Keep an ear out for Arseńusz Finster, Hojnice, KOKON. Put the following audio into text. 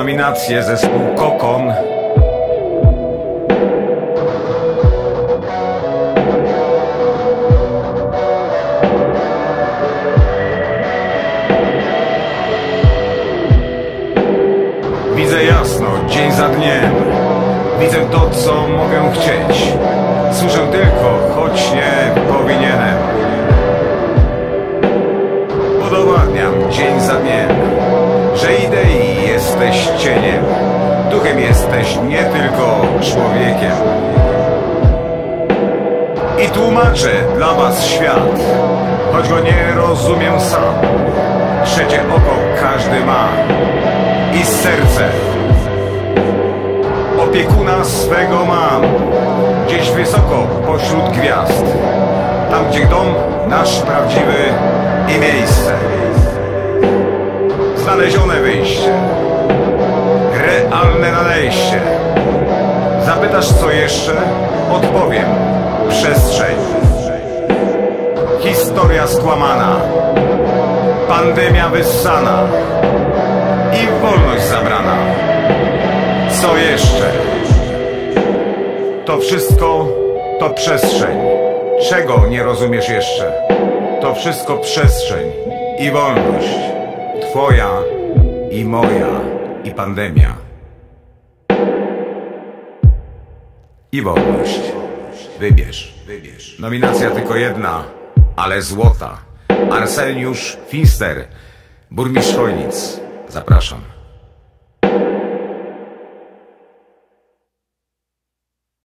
nominację zespół KOKON. Widzę jasno, dzień za dniem. Widzę to, co mogę chcieć. Słyszę tylko, choć nie powinienem. Udowadniam dzień za dniem, że idę i jesteś cieniem. Duchem jesteś, nie tylko człowiekiem. I tłumaczę dla was świat, choć go nie rozumiem sam. Trzecie oko każdy ma i serce. Opiekuna swego mam gdzieś wysoko pośród gwiazd, tam gdzie dom nasz prawdziwy i miejsce. Znalezione wyjście, realne nadejście. Zapytasz co jeszcze? Odpowiem: przestrzeń. Historia skłamana, pandemia wyssana i wolność zabrana. Co jeszcze? To wszystko to przestrzeń. Czego nie rozumiesz jeszcze? To wszystko przestrzeń i wolność. Twoja i moja i pandemia. I wolność. Wybierz. Nominacja tylko jedna, ale złota. Arseńusz Finster, burmistrz Hojnic. Zapraszam.